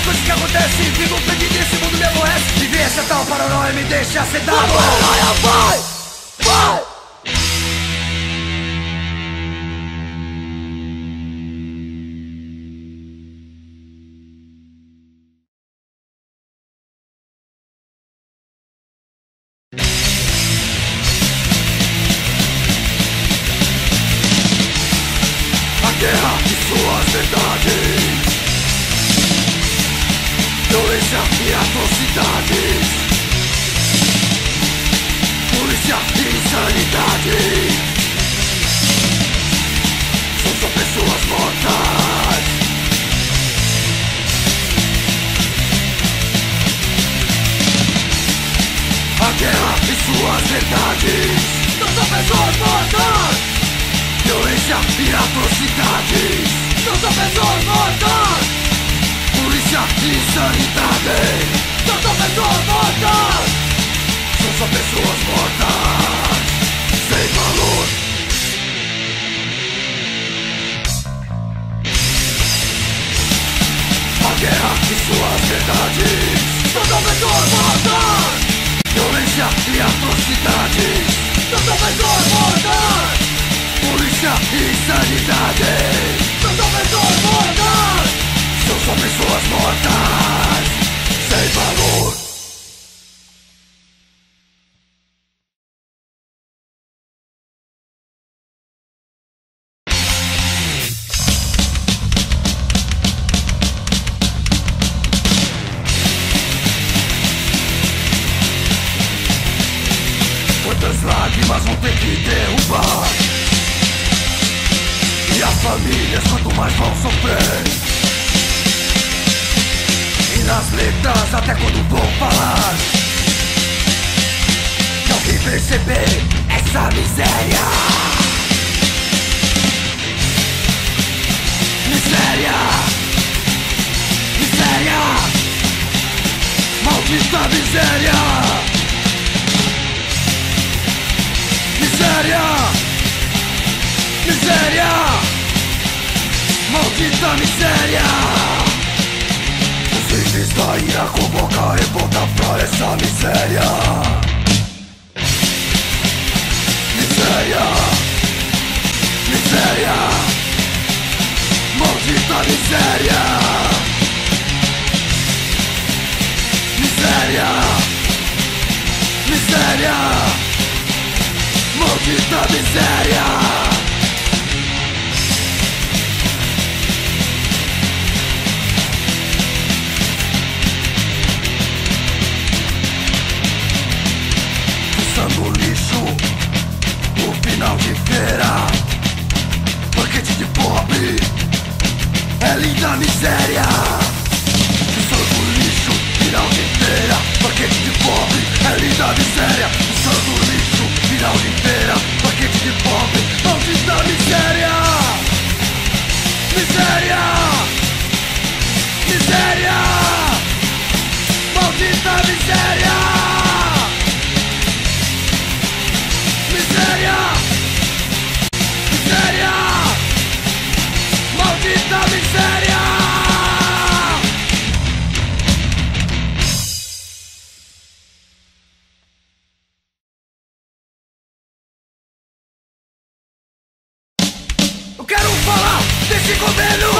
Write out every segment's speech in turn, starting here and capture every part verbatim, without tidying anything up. as coisas que acontecem, vivo perdido e esse mundo me aborrece. Viver essa tal paranoia me deixa sedado. A paranoia vai, vai. Eu quero falar desse governo,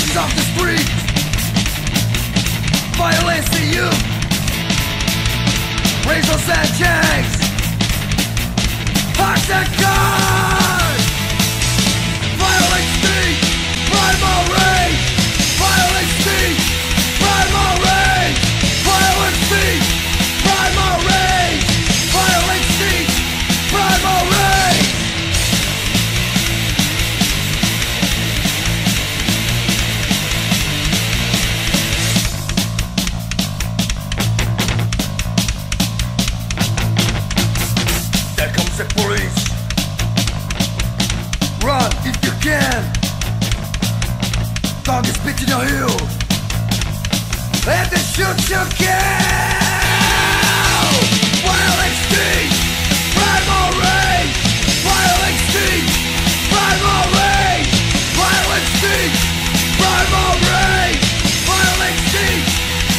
Violence of the street, violence in youth, racial subjects, hawks and guns. Violent speech, primal rage. Violent speech, primal rage. Violent speech, primal rage. Violent speech, primal rage. Police, run if you can. Dog is pitching your heel, and they shoot you down. Violent speech, primal rage. Violent speech, primal rage. Violent speech, primal rage. Violent speech,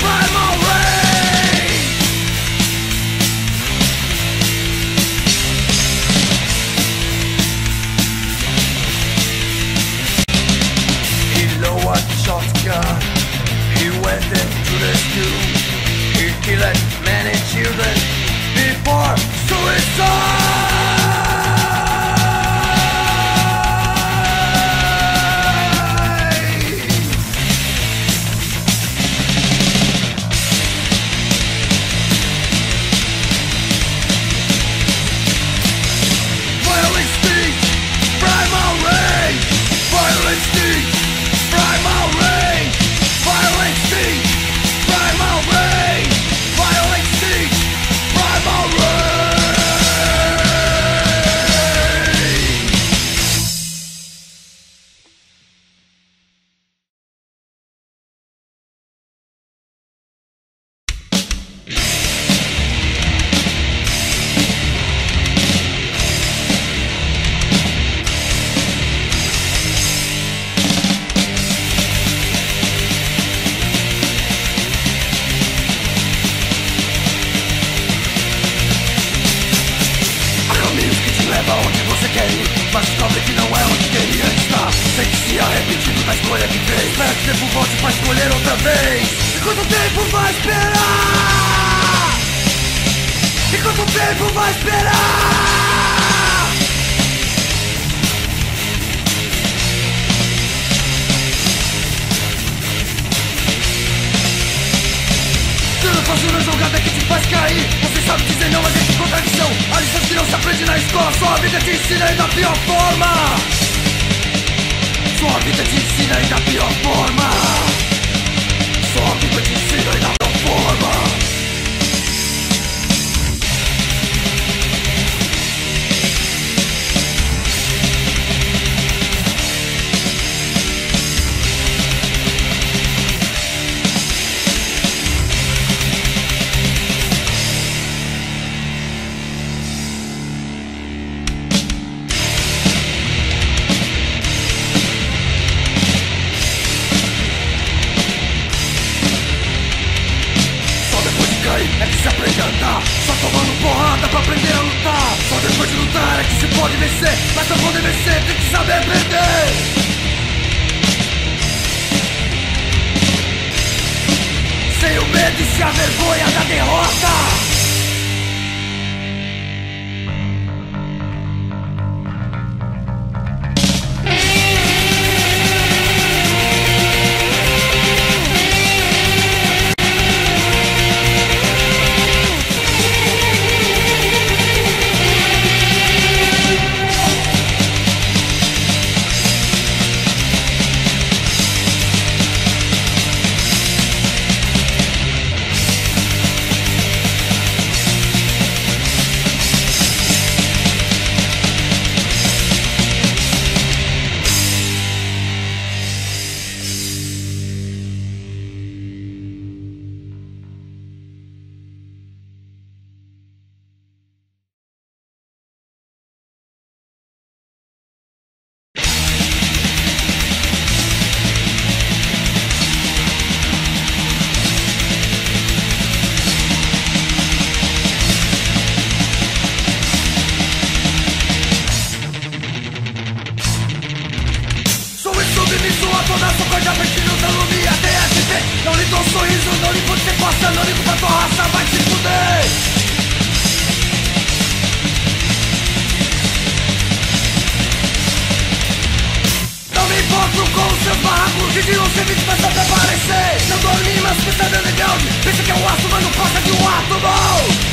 primal rage. Shotgun. He went into the school. He killed many children before suicide. Violent speech, primal rage. Violent speech, primal rage. Violent speech, primal rage. Violent speech, primal rage. Mas descobre que não é onde queria estar. Sei que se arrepende da escolha que fez. Espera que o tempo volte pra escolher outra vez. E quanto tempo vai esperar? E quanto tempo vai esperar? Tendo fazendo a jogada que te faz cair. Você sabe dizer não, mas é que contradição. Há lições que não se aprende na escola. Só a vida te ensina e da pior forma. Só a vida te ensina e da pior forma. Só a vida te ensina e da pior forma. a toda a sua coisa, vestido, não lumia, D S T. Não lhe dou um sorriso, não lhe vou ser força, não lhe vou a tua raça, vai se fuder. Não me encontro com os seus barracos, de um serviço pra se aparecer. Não dormi, mas pensa de rebelde, pensa que é um aço, mas não passa de um átomo.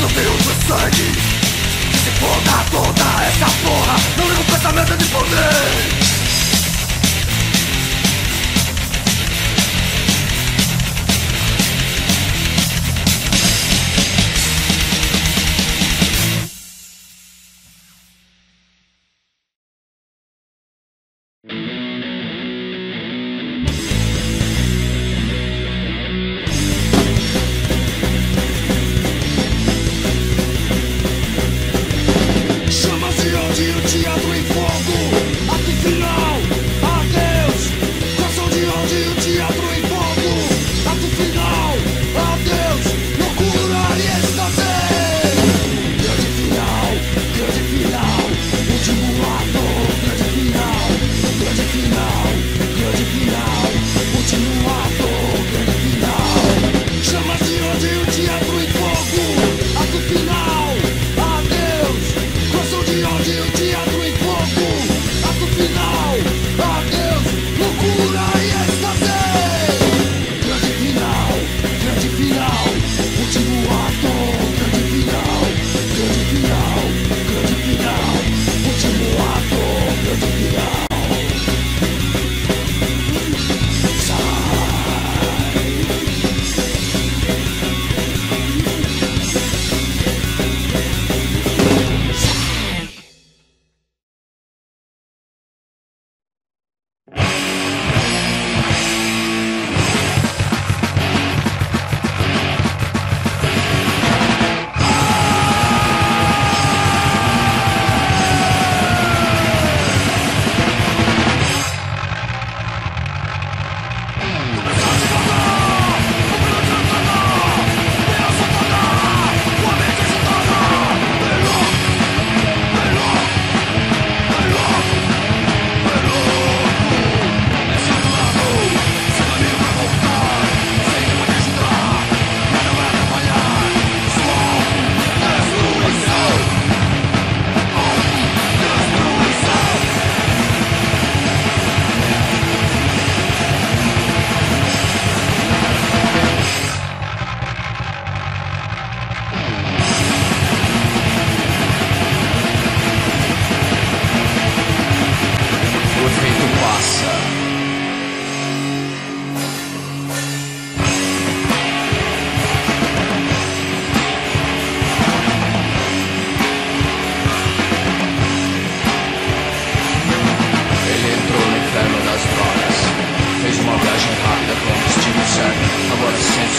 Não tem outro sangue que se foda toda essa porra. Não ligo pra essa merda de poder.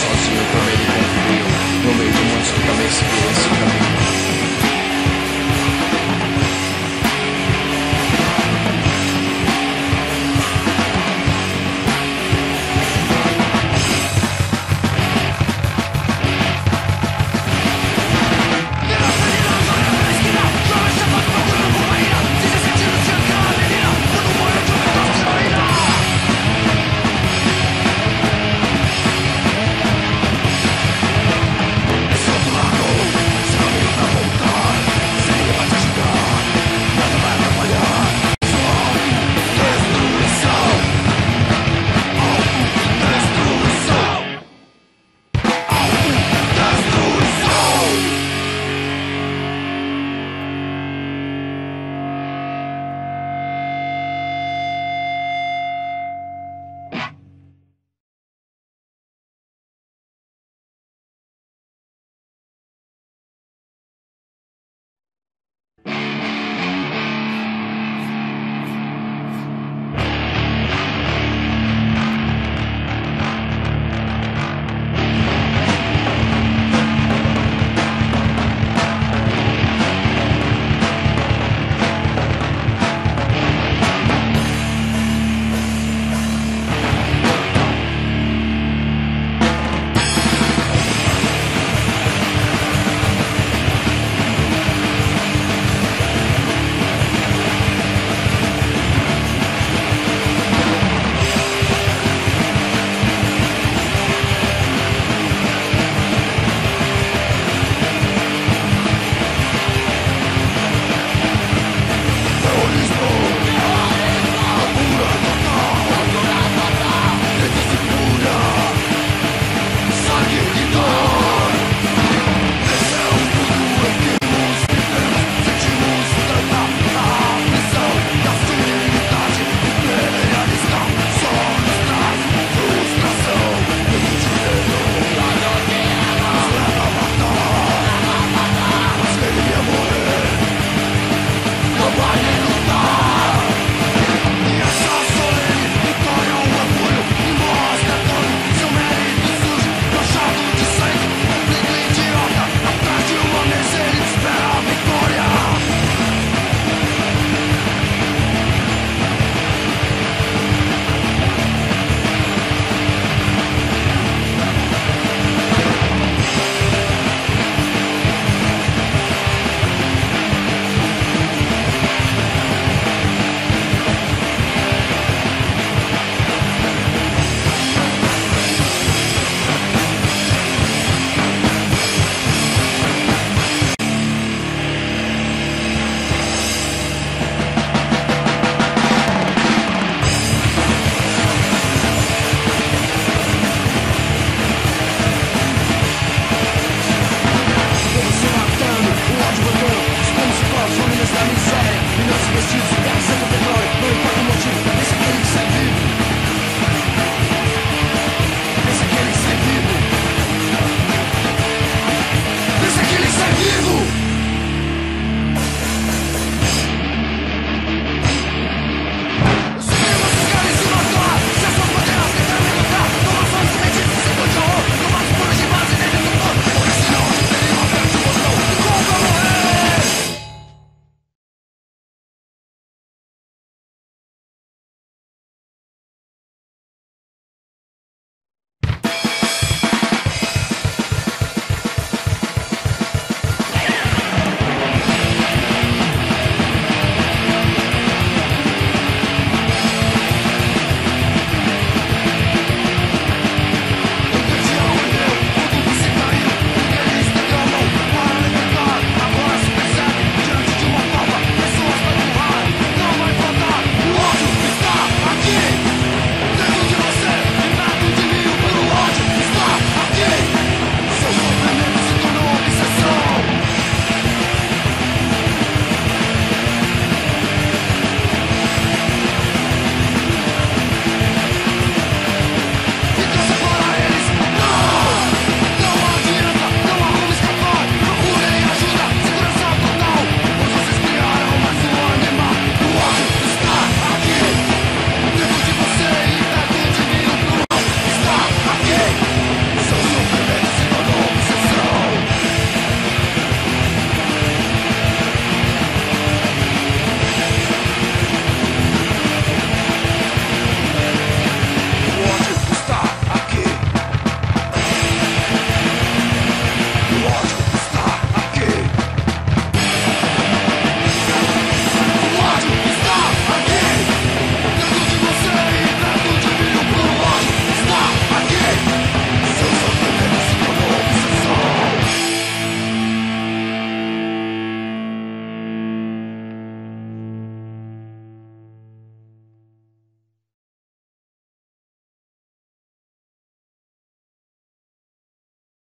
Sozinho, eu também me confio no meio de muitos que também seguiram esse caminho.